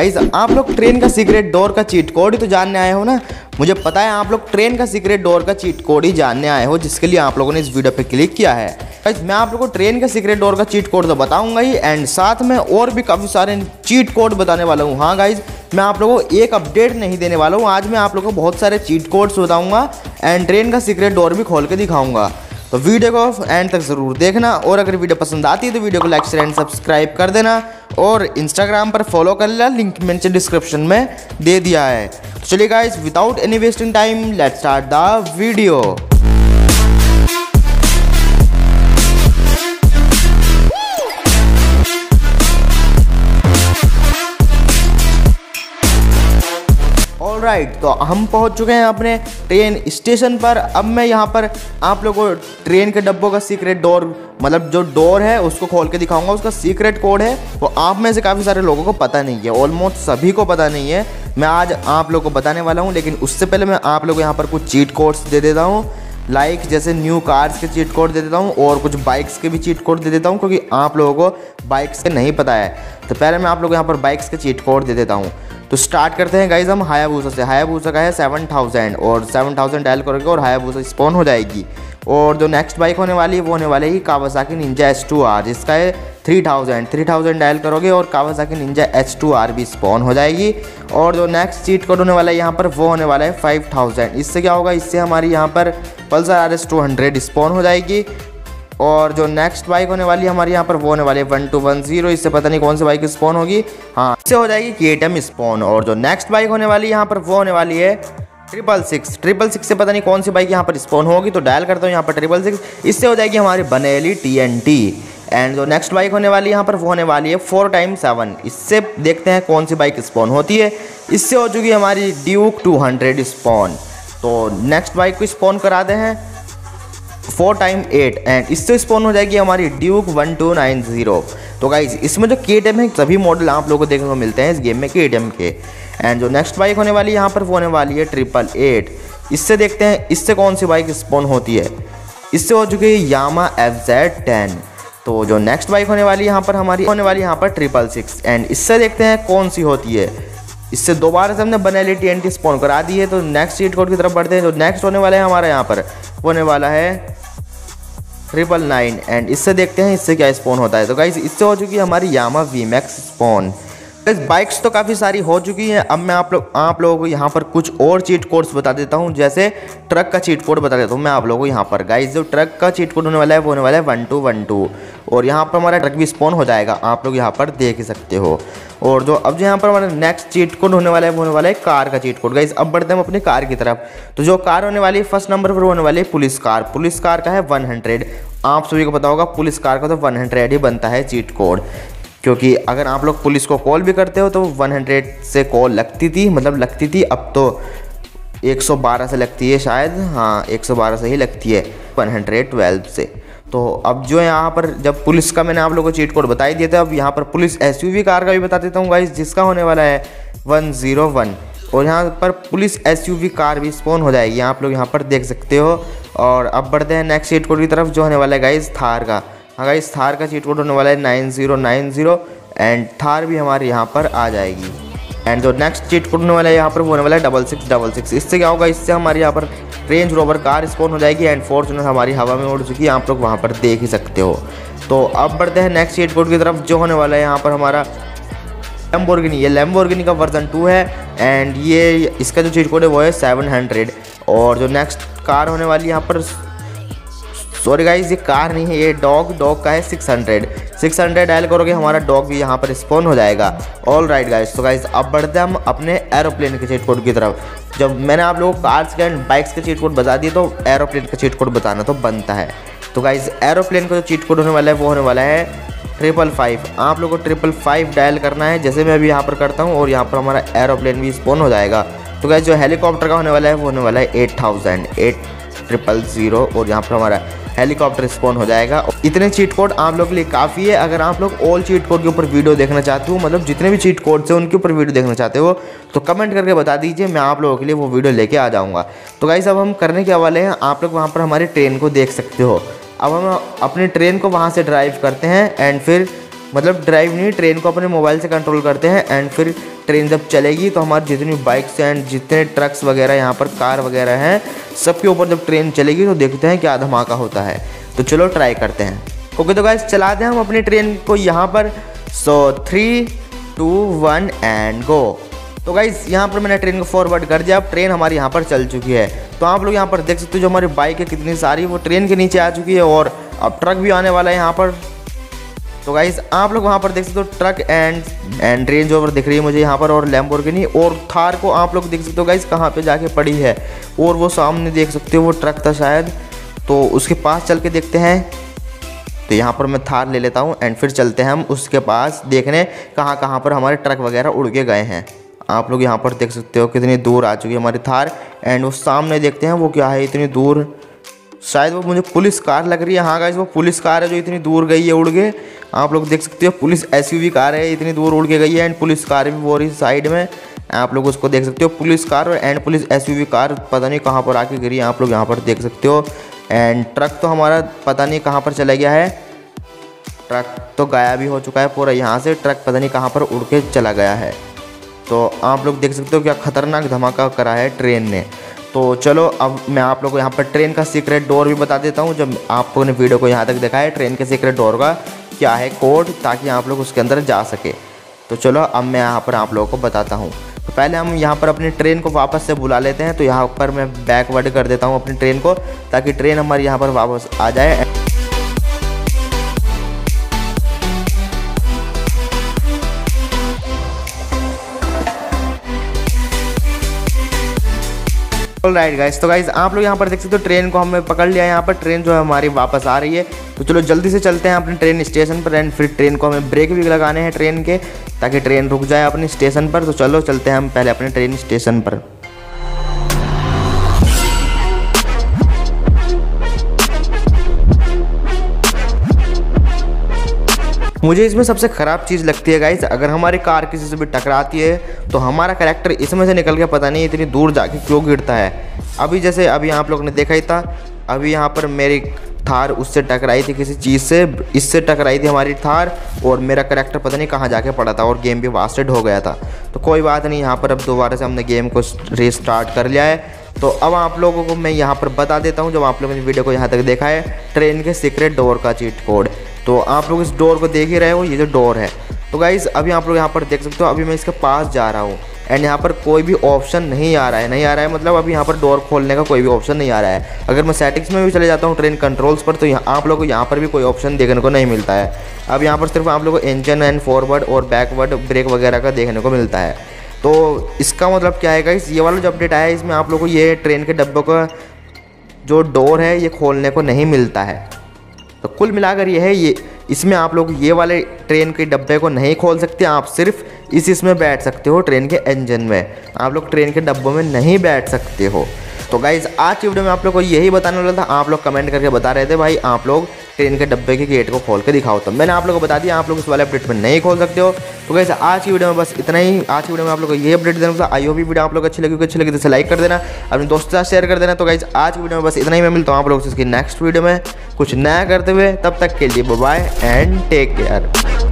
Guys आप लोग train का सीक्रेट डोर का चीट कोड ही तो जानने आए हो ना। मुझे पता है आप लोग ट्रेन का सीक्रेट डोर का चीट कोड ही जानने आए हो, जिसके लिए आप लोगों ने इस वीडियो पे क्लिक किया है। गाइस मैं आप लोगों को ट्रेन का सीक्रेट डोर का चीट कोड तो बताऊंगा ही, एंड साथ में और भी काफ़ी सारे चीट कोड बताने वाला हूँ। हाँ गाइस मैं आप लोगों को एक अपडेट नहीं देने वाला हूँ, आज मैं आप लोगों को बहुत सारे चीट कोड्स बताऊँगा एंड ट्रेन का सीक्रेट डोर भी खोल के दिखाऊँगा। तो वीडियो को एंड तक ज़रूर देखना, और अगर वीडियो पसंद आती है तो वीडियो को लाइक शेयर एंड सब्सक्राइब कर देना, और इंस्टाग्राम पर फॉलो कर लेना, लिंक मैंने डिस्क्रिप्शन में दे दिया है। तो चलिए guys without any wasting time let's start the video. Alright, तो हम पहुंच चुके हैं अपने ट्रेन स्टेशन पर। अब मैं यहाँ पर आप लोगों को ट्रेन के डब्बों का सीक्रेट डोर, मतलब जो डोर है उसको खोल के दिखाऊंगा। उसका सीक्रेट कोड है वो आप में से काफ़ी सारे लोगों को पता नहीं है, ऑलमोस्ट सभी को पता नहीं है। मैं आज आप लोगों को बताने वाला हूँ, लेकिन उससे पहले मैं आप लोगों को यहाँ पर कुछ चीट कोड्स दे देता हूँ। लाइक जैसे न्यू कार्स के चीट कोड दे देता हूँ, और कुछ बाइक्स के भी चीट कोड दे देता हूँ, क्योंकि आप लोगों को बाइक्स के नहीं पता है। तो पहले मैं आप लोगों को यहाँ पर बाइक्स के चीट कोड दे देता हूँ। तो स्टार्ट करते हैं गाइज हम हायाबूसा से। हायाबूसा का है 7000, और 7000 डायल करोगे और हायाबूसा स्पॉन हो जाएगी। और जो नेक्स्ट बाइक होने वाली है वो होने वाली है कावासाकी निंजा H2R, जिसका है 3000 डायल करोगे और कावासाकी निंजा H2R भी स्पॉन हो जाएगी। और जो नेक्स्ट चीट कोड होने वाला है यहाँ पर वो होने वाला है 5000। इससे क्या होगा, इससे हमारी यहाँ पर पल्सर RS 200 स्पॉन हो जाएगी। और जो नेक्स्ट बाइक होने वाली है हमारे यहाँ पर वो होने वाली है 1210, इससे पता नहीं कौन सी बाइक स्पॉन होगी। हाँ, इससे हो जाएगी KTM स्पॉन। और जो नेक्स्ट बाइक होने वाली है यहाँ पर वो होने वाली है 666, से पता नहीं कौन सी बाइक यहाँ पर स्पॉन होगी। तो डायल करता हूँ यहाँ पर 666, इससे हो जाएगी हमारी बनेली TNT। एंड जो नेक्स्ट बाइक होने वाली है यहाँ पर वो होने वाली है 4x7, इससे देखते हैं कौन सी बाइक स्पॉन होती है। इससे हो चुकी हमारी ड्यूक 200 स्पॉन। तो नेक्स्ट बाइक को स्पॉन कराते हैं 4x8, एंड इससे स्पॉन हो जाएगी हमारी ड्यूक 1290। तो गाइज इसमें जो KTM है सभी मॉडल आप लोगों को देखने को मिलते हैं इस गेम में KTM के। एंड जो नेक्स्ट बाइक होने वाली है यहाँ पर वो होने वाली है 888, इससे देखते हैं इससे कौन सी बाइक स्पॉन होती है। इससे हो चुकी है यामा FZ10। तो जो नेक्स्ट बाइक होने वाली यहाँ पर हमारी होने वाली यहाँ पर 666, एंड इससे देखते हैं कौन सी होती है। इससे दोबारा से हमने बनेली TNT स्पॉन करा दी है। तो नेक्स्ट चीट कोड की तरफ बढ़ते हैं। जो नेक्स्ट होने वाला है हमारा यहाँ पर होने वाला है 999, एंड इससे देखते हैं इससे क्या स्पॉन होता है। तो गाइस इससे हो चुकी है हमारी Yamaha VMAX spawn. Guys bikes तो काफ़ी सारी हो चुकी हैं। अब मैं आप लोगों को यहाँ पर कुछ और चीट कोड्स बता देता हूँ, जैसे ट्रक का चीट कोड बता देता हूँ मैं आप लोगों को यहाँ पर। गाइस जो ट्रक का चीट कोड होने वाला है वो होने वाला है 1212, और यहाँ पर हमारा ट्रक भी स्पॉन हो जाएगा, आप लोग यहाँ पर देख ही सकते हो। और जो अब यहाँ पर हमारा नेक्स्ट चीट कोड होने वाला है वो होने वाला है कार का चीट कोड। गाइस अब बढ़ते हैं हम अपनी कार की तरफ। तो जो कार होने वाली है फर्स्ट नंबर पर होने वाली है पुलिस कार। पुलिस कार का है 100, आप सभी को पता होगा पुलिस कार का तो 100 ही बनता है चीट कोड, क्योंकि अगर आप लोग पुलिस को कॉल भी करते हो तो 100 से कॉल लगती थी, मतलब लगती थी, अब तो 112 से लगती है शायद। हाँ 112 से ही लगती है, 112 से। तो अब जो यहाँ पर जब पुलिस का मैंने आप लोगों को चीट कोड बता ही दिया था, अब यहाँ पर पुलिस SUV कार का भी बता देता हूँ गाइस, जिसका होने वाला है 101, और यहाँ पर पुलिस SUV कार भी स्पॉन हो जाएगी, आप लोग यहाँ पर देख सकते हो। और अब बढ़ते हैं नेक्स्ट चीट कोड की तरफ जो होने वाला है गाइस थार का। हाँ गाइस थार का चीट कोड होने वाला है 9090, एंड थार भी हमारे यहाँ पर आ जाएगी। एंड जो नेक्स्ट चीट कोड होने वाला है यहाँ पर वो होने वाला है 6666। इससे क्या होगा, इससे हमारे यहाँ पर रेंज रोवर कार स्पॉन हो जाएगी, एंड फॉर्च्यूनर हमारी हवा में उड़ चुकी है, आप लोग वहाँ पर देख ही सकते हो। तो अब बढ़ते हैं नेक्स्ट चीट कोड की तरफ जो होने वाला है यहाँ पर हमारा लैम्बोर्गिनी। ये लैम्बोर्गिनी का वर्जन 2 है, एंड ये इसका जो चीट कोड है वो है 700। और जो नेक्स्ट कार होने वाली है यहाँ पर, सॉरी गाइज ये कार नहीं है, ये डॉग का है 600 डायल करोगे हमारा डॉग भी यहाँ पर स्पॉन हो जाएगा। ऑल राइट गाइज, तो गाइज अब बढ़ते हैं हम अपने एरोप्लेन के चीट कोड की तरफ। जब मैंने आप लोगों को कार्स के एंड बाइक्स के चीट कोड बता दिए, तो एरोप्लेन का चीट कोड बताना तो बनता है। तो गाइज एरोप्लेन का जो चीट कोड होने वाला है वो होने वाला है 555। आप लोगों को 555 डायल करना है, जैसे मैं भी यहाँ पर करता हूँ, और यहाँ पर हमारा एरोप्लेन भी स्पॉन हो जाएगा। तो गाइज जो हेलीकॉप्टर का होने वाला है वो होने वाला है 8000, और यहाँ पर हमारा हेलीकॉप्टर स्पॉन हो जाएगा। इतने चीट कोड आप लोग के लिए काफ़ी है। अगर आप लोग ऑल चीट कोड के ऊपर वीडियो देखना चाहते हो, मतलब जितने भी चीट कोड्स हैं उनके ऊपर वीडियो देखना चाहते हो, तो कमेंट करके बता दीजिए, मैं आप लोगों के लिए वो वीडियो लेके आ जाऊँगा। तो गाइस अब हम करने के हवाले हैं, आप लोग वहाँ पर हमारी ट्रेन को देख सकते हो। अब हम अपनी ट्रेन को वहाँ से ड्राइव करते हैं, एंड फिर मतलब ड्राइव नहीं, ट्रेन को अपने मोबाइल से कंट्रोल करते हैं। एंड फिर ट्रेन जब चलेगी तो हमारी जितनी बाइक्स एंड जितने ट्रक्स वगैरह यहाँ पर कार वगैरह हैं, सबके ऊपर जब ट्रेन चलेगी तो देखते हैं क्या धमाका होता है। तो चलो ट्राई करते हैं। ओके तो गाइस चलाते हैं हम अपनी ट्रेन को यहाँ पर। So 3, 2, 1 and go. तो गाइस यहाँ पर मैंने ट्रेन को फॉरवर्ड कर दिया। अब ट्रेन हमारी यहाँ पर चल चुकी है। तो आप लोग यहाँ पर देख सकते हो जो हमारी बाइक है कितनी सारी वो ट्रेन के नीचे आ चुकी है और अब ट्रक भी आने वाला है यहाँ पर। तो गाइस आप लोग वहाँ पर देख सकते हो ट्रक एंड रेंज ओवर दिख रही है मुझे यहाँ पर और लैम्बोर्गिनी और थार को आप लोग देख सकते हो गाइस कहाँ पे जाके पड़ी है। और वो सामने देख सकते हो वो ट्रक था शायद, तो उसके पास चल के देखते हैं। तो यहाँ पर मैं थार ले लेता हूँ एंड फिर चलते हैं हम उसके पास देखने कहाँ पर हमारे ट्रक वगैरह उड़ के गए हैं। आप लोग यहाँ पर देख सकते हो कितनी दूर आ चुकी है हमारी थार। एंड वो सामने देखते हैं वो क्या है इतनी दूर, शायद वो मुझे पुलिस कार लग रही है। हाँ गाइस वो पुलिस कार है जो इतनी दूर गई है उड़ के। आप लोग देख सकते हो पुलिस एसयूवी कार है इतनी दूर उड़ के गई है। एंड पुलिस कार भी वो रही साइड में, आप लोग उसको देख सकते हो पुलिस कार और एंड पुलिस एसयूवी कार पता नहीं कहाँ पर आके गिरी है। आप लोग यहाँ पर देख सकते हो। एंड ट्रक तो हमारा पता नहीं कहाँ पर चला गया है, ट्रक तो गायब भी हो चुका है पूरा। यहाँ से ट्रक पता नहीं कहाँ पर उड़ के चला गया है। तो आप लोग देख सकते हो क्या खतरनाक धमाका करा है ट्रेन ने। तो चलो अब मैं आप लोग को यहाँ पर ट्रेन का सीक्रेट डोर भी बता देता हूँ। जब आप लोगों ने वीडियो को यहाँ तक देखा है ट्रेन के सीक्रेट डोर का क्या है कोड, ताकि आप लोग उसके अंदर जा सके। तो चलो अब मैं यहाँ पर आप लोगों को बताता हूँ। तो पहले हम यहाँ पर अपनी ट्रेन को वापस से बुला लेते हैं। तो यहाँ पर मैं बैकवर्ड कर देता हूँ अपनी ट्रेन को ताकि ट्रेन हमारी यहाँ पर वापस आ जाए। ऑलराइट गाइस, तो गाइस आप लोग यहाँ पर देख सकते हो ट्रेन को हमने पकड़ लिया है। यहाँ पर ट्रेन जो है हमारी वापस आ रही है। तो चलो जल्दी से चलते हैं अपने ट्रेन स्टेशन पर। एंड फिर ट्रेन को हमें ब्रेक भी लगाने हैं ट्रेन के, ताकि ट्रेन रुक जाए अपने स्टेशन पर। तो चलो चलते हैं हम पहले अपने ट्रेन स्टेशन पर। मुझे इसमें सबसे ख़राब चीज़ लगती है गाइस, अगर हमारी कार किसी से भी टकराती है तो हमारा कैरेक्टर इसमें से निकल के पता नहीं इतनी दूर जाके क्यों गिरता है। अभी आप लोग ने देखा ही था, अभी यहाँ पर मेरी थार उससे टकराई थी किसी चीज़ से, इससे टकराई थी हमारी थार और मेरा कैरेक्टर पता नहीं कहाँ जाके पड़ा था और गेम भी वास्टेड हो गया था। तो कोई बात नहीं, यहाँ पर अब दोबारा से हमने गेम को रिस्टार्ट कर लिया है। तो अब आप लोगों को मैं यहाँ पर बता देता हूँ, जब आप लोगों ने वीडियो को यहाँ तक देखा है, ट्रेन के सीक्रेट डोर का चीट कोड। तो आप लोग इस डोर को देख ही रहे हो, ये जो डोर है। तो गाइज़ अभी आप लोग यहाँ पर देख सकते हो अभी मैं इसके पास जा रहा हूँ एंड यहाँ पर कोई भी ऑप्शन नहीं आ रहा है मतलब अभी यहाँ पर डोर खोलने का कोई भी ऑप्शन नहीं आ रहा है। अगर मैं सेटिंग्स में भी चले जाता हूँ ट्रेन कंट्रोल्स पर तो आप लोग को यहाँ पर भी कोई ऑप्शन देखने को नहीं मिलता है। अब यहाँ पर सिर्फ आप लोग को इंजन एंड फॉरवर्ड और बैकवर्ड ब्रेक वगैरह का देखने को मिलता है। तो इसका मतलब क्या है गाइस, ये वाला जो अपडेट आया है इसमें आप लोग को ये ट्रेन के डब्बों का जो डोर है ये खोलने को नहीं मिलता है। तो कुल मिलाकर ये है, ये इसमें आप लोग ये वाले ट्रेन के डब्बे को नहीं खोल सकते, आप सिर्फ इसमें बैठ सकते हो ट्रेन के इंजन में, आप लोग ट्रेन के डब्बों में नहीं बैठ सकते हो। तो गाइज़ आज की वीडियो में आप लोग को यही बताने वाला था। आप लोग कमेंट करके बता रहे थे भाई आप लोग ट्रेन के डब्बे के गेट को खोल के दिखाओ, तो मैंने आप लोग को बता दिया आप लोग इस वाले अपडेट में नहीं खोल सकते हो। तो गाइज़ आज की वीडियो में बस इतना ही। आज की वीडियो में आप लोग को यही अपडेट देना था। आई होप ये वीडियो आप लोग अच्छी लगी तो इसे लाइक कर देना, अपने दोस्तों के साथ शेयर कर देना। तो गाइज़ आज की वीडियो में बस इतना ही। मैं मिलता हूँ आप लोग इसकी नेक्स्ट वीडियो में कुछ नया करते हुए। तब तक के लिए बाय एंड टेक केयर।